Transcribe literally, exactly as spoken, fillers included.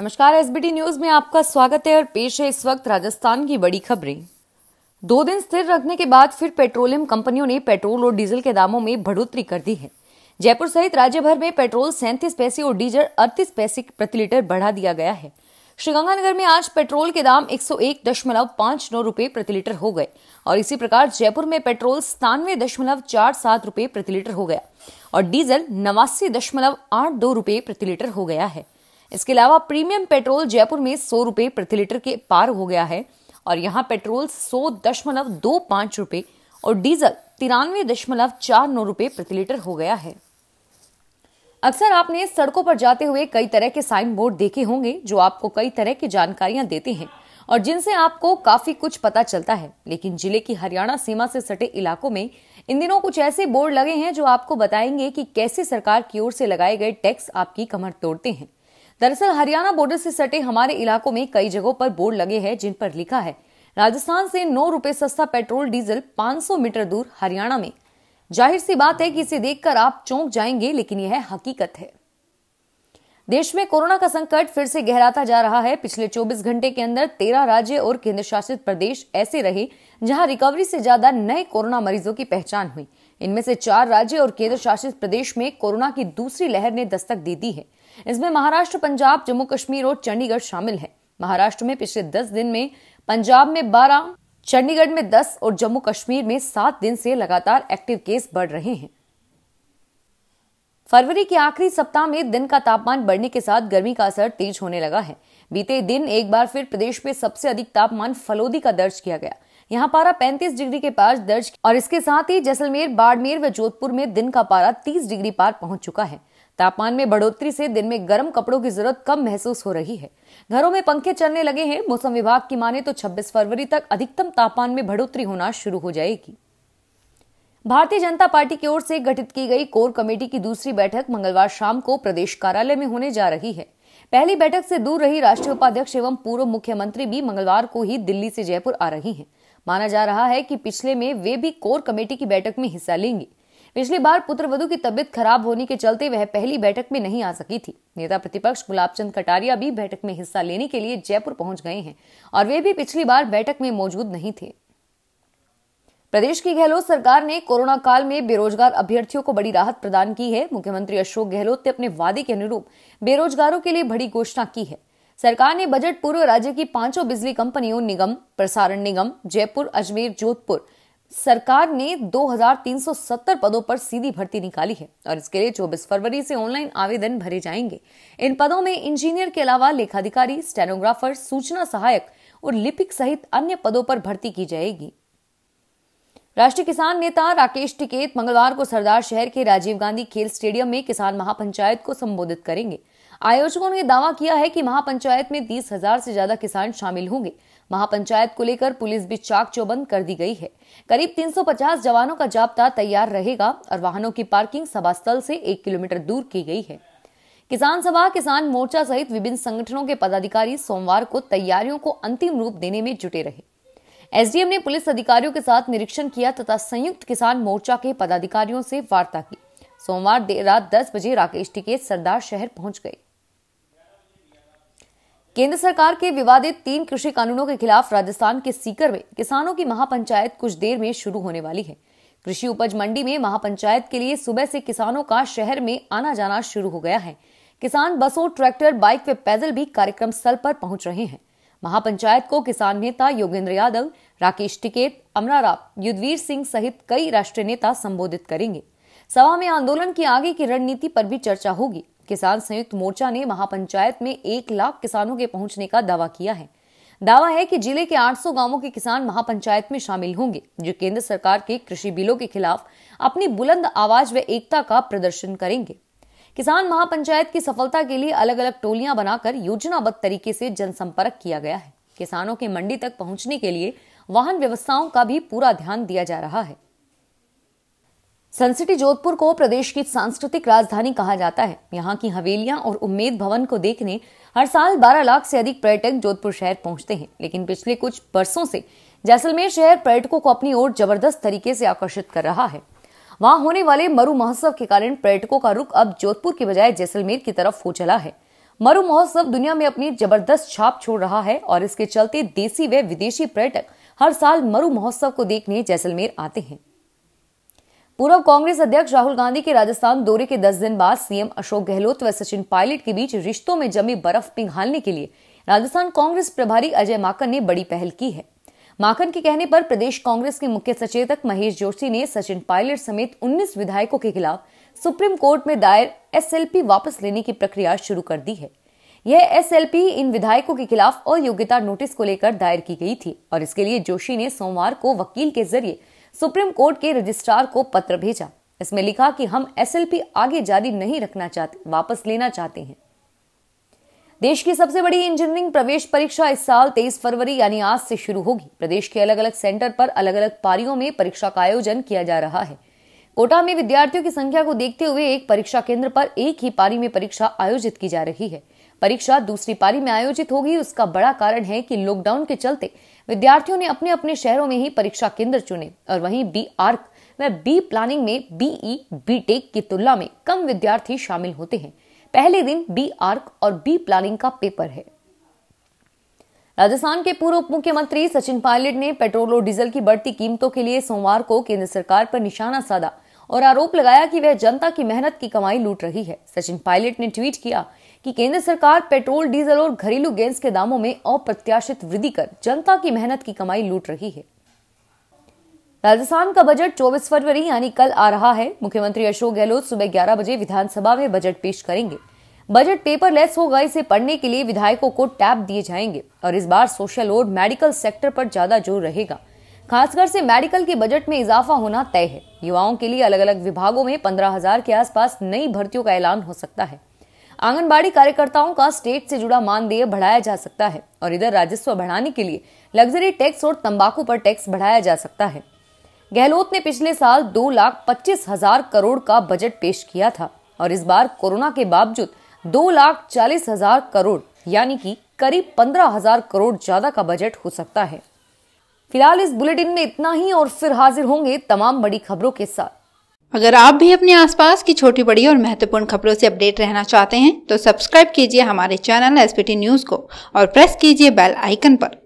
नमस्कार, SBT news में आपका स्वागत है और पेश है इस वक्त राजस्थान की बड़ी खबरें। दो दिन स्थिर रखने के बाद फिर पेट्रोलियम कंपनियों ने पेट्रोल और डीजल के दामों में बढ़ोतरी कर दी है। जयपुर सहित राज्य भर में पेट्रोल सैंतीस पैसे और डीजल अड़तीस पैसे प्रति लीटर बढ़ा दिया गया है। श्रीगंगानगर में आज पेट्रोल के दाम एक सौ एक दशमलव पांच नौ रूपये प्रति लीटर हो गए और इसी प्रकार जयपुर में पेट्रोल सतानवे दशमलव चार सात रूपये प्रति लीटर हो गया और डीजल नवासी दशमलव आठ दो रूपये प्रति लीटर हो गया है। इसके अलावा प्रीमियम पेट्रोल जयपुर में सौ रूपये प्रति लीटर के पार हो गया है और यहां पेट्रोल सौ दशमलव दो पांच रूपये और डीजल तिरानवे दशमलव चार नौ रूपये प्रति लीटर हो गया है। अक्सर आपने सड़कों पर जाते हुए कई तरह के साइन बोर्ड देखे होंगे जो आपको कई तरह की जानकारियां देते हैं और जिनसे आपको काफी कुछ पता चलता है, लेकिन जिले की हरियाणा सीमा से सटे इलाकों में इन दिनों कुछ ऐसे बोर्ड लगे हैं जो आपको बताएंगे कि कैसे सरकार की ओर से लगाए गए टैक्स आपकी कमर तोड़ते हैं। दरअसल हरियाणा बॉर्डर से सटे हमारे इलाकों में कई जगहों पर बोर्ड लगे हैं जिन पर लिखा है राजस्थान से नौ रुपए सस्ता पेट्रोल डीजल पाँच सौ मीटर दूर हरियाणा में। जाहिर सी बात है कि इसे देखकर आप चौंक जाएंगे, लेकिन यह हकीकत है। देश में कोरोना का संकट फिर से गहराता जा रहा है। पिछले चौबीस घंटे के अंदर तेरह राज्य और केंद्र शासित प्रदेश ऐसे रहे जहां रिकवरी से ज्यादा नए कोरोना मरीजों की पहचान हुई। इनमें से चार राज्य और केंद्र शासित प्रदेश में कोरोना की दूसरी लहर ने दस्तक दे दी है। इसमें महाराष्ट्र, पंजाब, जम्मू कश्मीर और चंडीगढ़ शामिल है। महाराष्ट्र में पिछले दस दिन में, पंजाब में बारह, चंडीगढ़ में दस और जम्मू कश्मीर में सात दिन से लगातार एक्टिव केस बढ़ रहे हैं। फरवरी के आखिरी सप्ताह में दिन का तापमान बढ़ने के साथ गर्मी का असर तेज होने लगा है। बीते दिन एक बार फिर प्रदेश में सबसे अधिक तापमान फलोदी का दर्ज किया गया। यहाँ पारा पैंतीस डिग्री के पास दर्ज और इसके साथ ही जैसलमेर, बाड़मेर व जोधपुर में दिन का पारा तीस डिग्री पार पहुंच चुका है। तापमान में बढ़ोतरी से दिन में गर्म कपड़ों की जरूरत कम महसूस हो रही है। घरों में पंखे चलने लगे हैं। मौसम विभाग की माने तो छब्बीस फरवरी तक अधिकतम तापमान में बढ़ोतरी होना शुरू हो जाएगी। भारतीय जनता पार्टी की ओर से गठित की गई कोर कमेटी की दूसरी बैठक मंगलवार शाम को प्रदेश कार्यालय में होने जा रही है। पहली बैठक से दूर रही राष्ट्रीय उपाध्यक्ष एवं पूर्व मुख्यमंत्री भी मंगलवार को ही दिल्ली से जयपुर आ रही है। माना जा रहा है कि पिछले में वे भी कोर कमेटी की बैठक में हिस्सा लेंगे। पिछली बार पुत्रवधु की तबीयत खराब होने के चलते वह पहली बैठक में नहीं आ सकी थी। नेता प्रतिपक्ष गुलाबचंद कटारिया भी बैठक में हिस्सा लेने के लिए जयपुर पहुंच गए हैं और वे भी पिछली बार बैठक में मौजूद नहीं थे। प्रदेश की गहलोत सरकार ने कोरोना काल में बेरोजगार अभ्यर्थियों को बड़ी राहत प्रदान की है। मुख्यमंत्री अशोक गहलोत ने अपने वादे के अनुरूप बेरोजगारों के लिए बड़ी घोषणा की है। सरकार ने बजट पूर्व राज्य की पांचों बिजली कंपनियों निगम, प्रसारण निगम, जयपुर, अजमेर, जोधपुर सरकार ने दो हजार तीन सौ सत्तर पदों पर सीधी भर्ती निकाली है और इसके लिए चौबीस फरवरी से ऑनलाइन आवेदन भरे जाएंगे। इन पदों में इंजीनियर के अलावा लेखाधिकारी, स्टेनोग्राफर, सूचना सहायक और लिपिक सहित अन्य पदों पर भर्ती की जाएगी। राष्ट्रीय किसान नेता राकेश टिकैत मंगलवार को सरदार शहर के राजीव गांधी खेल स्टेडियम में किसान महापंचायत को संबोधित करेंगे। आयोजकों ने दावा किया है कि महापंचायत में तीस हजार से ज्यादा किसान शामिल होंगे। महापंचायत को लेकर पुलिस भी चाक चौबंद कर दी गई है। करीब तीन सौ पचास जवानों का जाब्ता तैयार रहेगा और वाहनों की पार्किंग सभा स्थल से एक किलोमीटर दूर की गई है। किसान सभा, किसान मोर्चा सहित विभिन्न संगठनों के पदाधिकारी सोमवार को तैयारियों को अंतिम रूप देने में जुटे रहे। एसडीएम ने पुलिस अधिकारियों के साथ निरीक्षण किया तथा संयुक्त किसान मोर्चा के पदाधिकारियों से वार्ता की। सोमवार देर रात दस बजे राकेश टिकैत सरदार शहर पहुंच गए। केंद्र सरकार के विवादित तीन कृषि कानूनों के खिलाफ राजस्थान के सीकर में किसानों की महापंचायत कुछ देर में शुरू होने वाली है। कृषि उपज मंडी में महापंचायत के लिए सुबह से किसानों का शहर में आना जाना शुरू हो गया है। किसान बसों, ट्रैक्टर, बाइक व पैदल भी कार्यक्रम स्थल पर पहुंच रहे हैं। महापंचायत को किसान नेता योगेंद्र यादव, राकेश टिकैत, अमराराव, युद्धवीर सिंह सहित कई राष्ट्रीय नेता संबोधित करेंगे। सभा में आंदोलन की आगे की रणनीति पर भी चर्चा होगी। किसान संयुक्त मोर्चा ने महापंचायत में एक लाख किसानों के पहुंचने का दावा किया है। दावा है कि जिले के आठ सौ गांवों के किसान महापंचायत में शामिल होंगे जो केंद्र सरकार के कृषि बिलों के खिलाफ अपनी बुलंद आवाज व एकता का प्रदर्शन करेंगे। किसान महापंचायत की सफलता के लिए अलग अलग टोलियां बनाकर योजनाबद्ध तरीके से जनसंपर्क किया गया है। किसानों के मंडी तक पहुँचने के लिए वाहन व्यवस्थाओं का भी पूरा ध्यान दिया जा रहा है। सनसिटी जोधपुर को प्रदेश की सांस्कृतिक राजधानी कहा जाता है। यहाँ की हवेलियां और उम्मेद भवन को देखने हर साल बारह लाख से अधिक पर्यटक जोधपुर शहर पहुंचते हैं, लेकिन पिछले कुछ वर्षों से जैसलमेर शहर पर्यटकों को अपनी ओर जबरदस्त तरीके से आकर्षित कर रहा है। वहां होने वाले मरु महोत्सव के कारण पर्यटकों का रुख अब जोधपुर के बजाय जैसलमेर की तरफ हो चला है। मरु महोत्सव दुनिया में अपनी जबरदस्त छाप छोड़ रहा है और इसके चलते देसी व विदेशी पर्यटक हर साल मरु महोत्सव को देखने जैसलमेर आते हैं। पूर्व कांग्रेस अध्यक्ष राहुल गांधी के राजस्थान दौरे के दस दिन बाद सीएम अशोक गहलोत व सचिन पायलट के बीच रिश्तों में जमी बर्फ पिघालने के लिए राजस्थान कांग्रेस प्रभारी अजय माकन ने बड़ी पहल की है। माकन के कहने पर प्रदेश कांग्रेस के मुख्य सचेतक महेश जोशी ने सचिन पायलट समेत उन्नीस विधायकों के खिलाफ सुप्रीम कोर्ट में दायर एसएलपी वापस लेने की प्रक्रिया शुरू कर दी है। यह एसएलपी इन विधायकों के खिलाफ अयोग्यता नोटिस को लेकर दायर की गई थी और इसके लिए जोशी ने सोमवार को वकील के जरिए सुप्रीम कोर्ट के रजिस्ट्रार को पत्र भेजा। इसमें लिखा कि हम एसएलपी आगे जारी नहीं रखना चाहते, वापस लेना चाहते हैं। देश की सबसे बड़ी इंजीनियरिंग प्रवेश परीक्षा इस साल तेईस फरवरी यानी आज से शुरू होगी। प्रदेश के अलग अलग सेंटर पर अलग अलग पारियों में परीक्षा का आयोजन किया जा रहा है। कोटा में विद्यार्थियों की संख्या को देखते हुए एक परीक्षा केंद्र पर एक ही पारी में परीक्षा आयोजित की जा रही है। परीक्षा दूसरी पारी में आयोजित होगी। उसका बड़ा कारण है कि लॉकडाउन के चलते विद्यार्थियों ने अपने अपने शहरों में ही परीक्षा केंद्र चुने और वहीं बी आर्क व बी प्लानिंग में बीई बीटेक की तुलना में कम विद्यार्थी शामिल होते हैं। पहले दिन बी आर्क और बी प्लानिंग का पेपर है। राजस्थान के पूर्व उप मुख्यमंत्री सचिन पायलट ने पेट्रोल और डीजल की बढ़ती कीमतों के लिए सोमवार को केंद्र सरकार पर निशाना साधा और आरोप लगाया कि वह जनता की मेहनत की कमाई लूट रही है। सचिन पायलट ने ट्वीट किया कि केंद्र सरकार पेट्रोल, डीजल और घरेलू गैस के दामों में अप्रत्याशित वृद्धि कर जनता की मेहनत की कमाई लूट रही है। राजस्थान का बजट चौबीस फरवरी यानी कल आ रहा है। मुख्यमंत्री अशोक गहलोत सुबह ग्यारह बजे विधानसभा में बजट पेश करेंगे। बजट पेपर लेस होगा, इसे पढ़ने के लिए विधायकों को टैब दिए जाएंगे और इस बार सोशल और मेडिकल सेक्टर पर ज्यादा जोर रहेगा। खासकर से मेडिकल के बजट में इजाफा होना तय है। युवाओं के लिए अलग अलग विभागों में पंद्रह हजार के आसपास नई भर्तियों का ऐलान हो सकता है। आंगनबाड़ी कार्यकर्ताओं का स्टेट से जुड़ा मानदेय बढ़ाया जा सकता है और इधर राजस्व बढ़ाने के लिए लग्जरी टैक्स और तंबाकू पर टैक्स बढ़ाया जा सकता है। गहलोत ने पिछले साल दो लाख पच्चीस हजार करोड़ का बजट पेश किया था और इस बार कोरोना के बावजूद दो लाख चालीस हजार करोड़ यानी कि करीब पंद्रह हजार करोड़ ज्यादा का बजट हो सकता है। फिलहाल इस बुलेटिन में इतना ही और फिर हाजिर होंगे तमाम बड़ी खबरों के साथ। अगर आप भी अपने आसपास की छोटी बड़ी और महत्वपूर्ण खबरों से अपडेट रहना चाहते हैं तो सब्सक्राइब कीजिए हमारे चैनल एसपीटी न्यूज को और प्रेस कीजिए बेल आइकन पर।